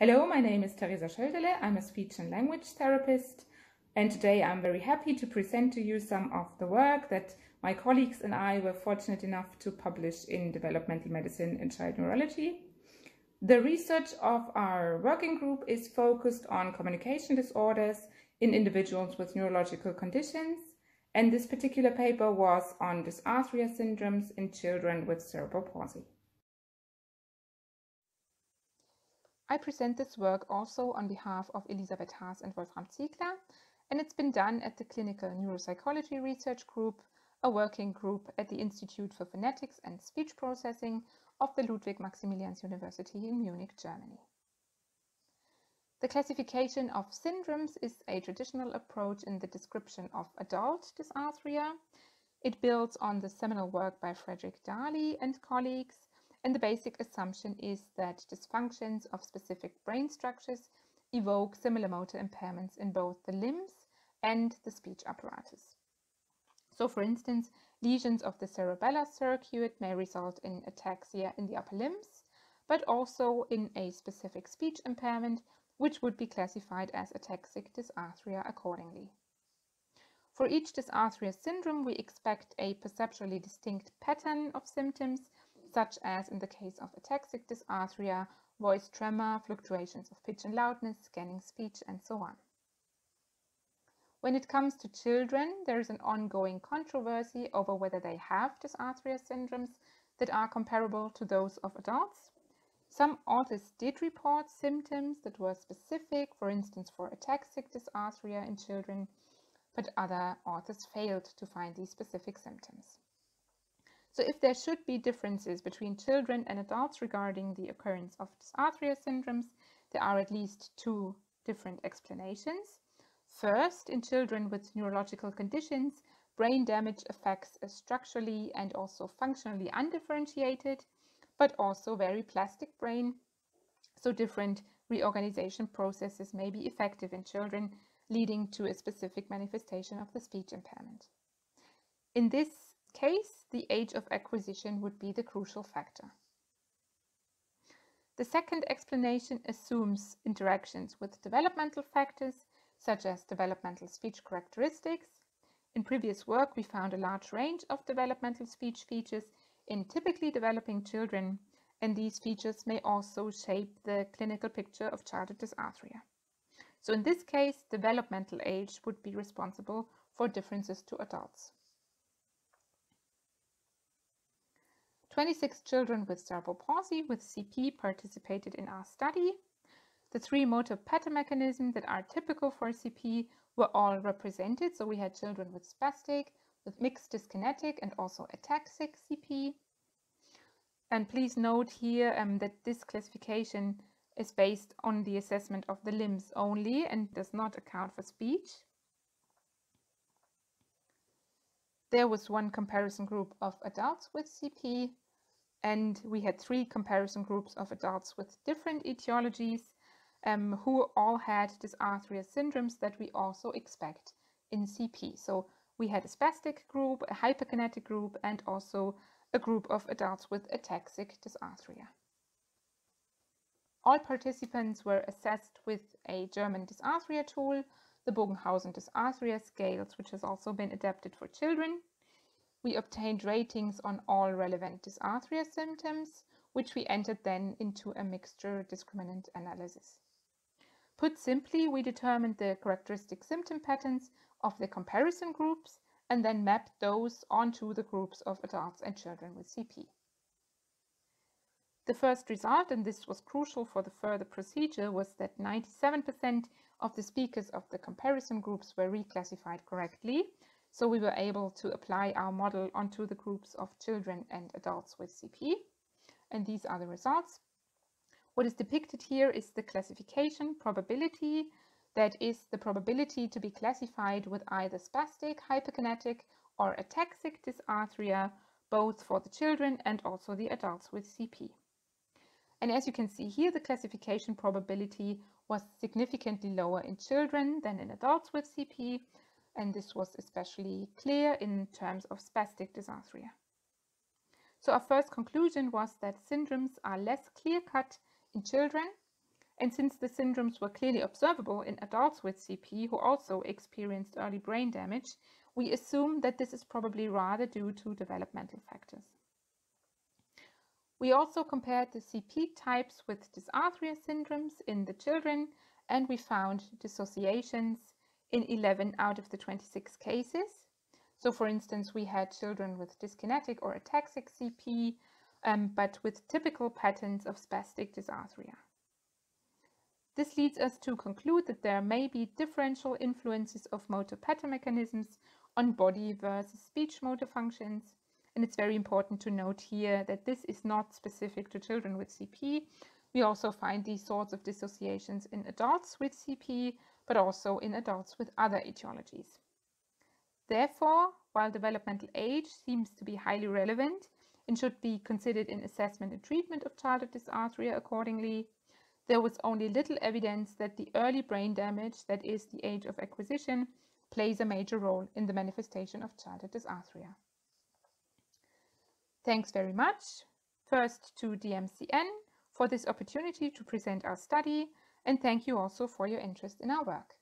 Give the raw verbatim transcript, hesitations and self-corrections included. Hello, my name is Theresa Schölderle. I'm a speech and language therapist, and today I'm very happy to present to you some of the work that my colleagues and I were fortunate enough to publish in Developmental Medicine and Child Neurology. The research of our working group is focused on communication disorders in individuals with neurological conditions, and this particular paper was on dysarthria syndromes in children with cerebral palsy. I present this work also on behalf of Elisabeth Haas and Wolfram Ziegler, and it's been done at the Clinical Neuropsychology Research Group, a working group at the Institute for Phonetics and Speech Processing of the Ludwig-Maximilians University in Munich, Germany. The classification of syndromes is a traditional approach in the description of adult dysarthria. It builds on the seminal work by Frederick Darley and colleagues, and the basic assumption is that dysfunctions of specific brain structures evoke similar motor impairments in both the limbs and the speech apparatus. So, for instance, lesions of the cerebellar circuit may result in ataxia in the upper limbs, but also in a specific speech impairment, which would be classified as ataxic dysarthria accordingly. For each dysarthria syndrome, we expect a perceptually distinct pattern of symptoms, such as in the case of ataxic dysarthria, voice tremor, fluctuations of pitch and loudness, scanning speech, and so on. When it comes to children, there is an ongoing controversy over whether they have dysarthria syndromes that are comparable to those of adults. Some authors did report symptoms that were specific, for instance, for ataxic dysarthria in children, but other authors failed to find these specific symptoms. So if there should be differences between children and adults regarding the occurrence of dysarthria syndromes, there are at least two different explanations. First, in children with neurological conditions, brain damage effects are structurally and also functionally undifferentiated, but also very plastic brain, so different reorganization processes may be effective in children, leading to a specific manifestation of the speech impairment. In this case, the age of acquisition would be the crucial factor. The second explanation assumes interactions with developmental factors, such as developmental speech characteristics. In previous work, we found a large range of developmental speech features in typically developing children, and these features may also shape the clinical picture of childhood dysarthria. So in this case, developmental age would be responsible for differences to adults. twenty-six children with cerebral palsy with C P participated in our study. The three motor pattern mechanisms that are typical for C P were all represented. So we had children with spastic, with mixed dyskinetic, and also ataxic C P. And please note here um, that this classification is based on the assessment of the limbs only and does not account for speech. There was one comparison group of adults with C P, and we had three comparison groups of adults with different etiologies um, who all had dysarthria syndromes that we also expect in C P. So we had a spastic group, a hyperkinetic group, and also a group of adults with ataxic dysarthria. All participants were assessed with a German dysarthria tool, the Bogenhausen dysarthria scales, which has also been adapted for children. We obtained ratings on all relevant dysarthria symptoms, which we entered then into a mixture discriminant analysis. Put simply, we determined the characteristic symptom patterns of the comparison groups and then mapped those onto the groups of adults and children with C P. The first result, and this was crucial for the further procedure, was that ninety-seven percent of the speakers of the comparison groups were reclassified correctly, so we were able to apply our model onto the groups of children and adults with C P. And these are the results. What is depicted here is the classification probability, that is the probability to be classified with either spastic, hyperkinetic, or ataxic dysarthria, both for the children and also the adults with C P. And as you can see here, the classification probability was significantly lower in children than in adults with C P, and this was especially clear in terms of spastic dysarthria. So our first conclusion was that syndromes are less clear-cut in children, And since the syndromes were clearly observable in adults with C P who also experienced early brain damage, we assume that this is probably rather due to developmental factors. We also compared the C P types with dysarthria syndromes in the children, and we found dissociations in eleven out of the twenty-six cases. So, for instance, we had children with dyskinetic or ataxic C P, um, but with typical patterns of spastic dysarthria. This leads us to conclude that there may be differential influences of motor pattern mechanisms on body versus speech motor functions. And it's very important to note here that this is not specific to children with C P. We also find these sorts of dissociations in adults with C P, but also in adults with other etiologies. Therefore, while developmental age seems to be highly relevant and should be considered in assessment and treatment of childhood dysarthria accordingly, there was only little evidence that the early brain damage, that is, the age of acquisition, plays a major role in the manifestation of childhood dysarthria. Thanks very much, first to D M C N for this opportunity to present our study, and thank you also for your interest in our work.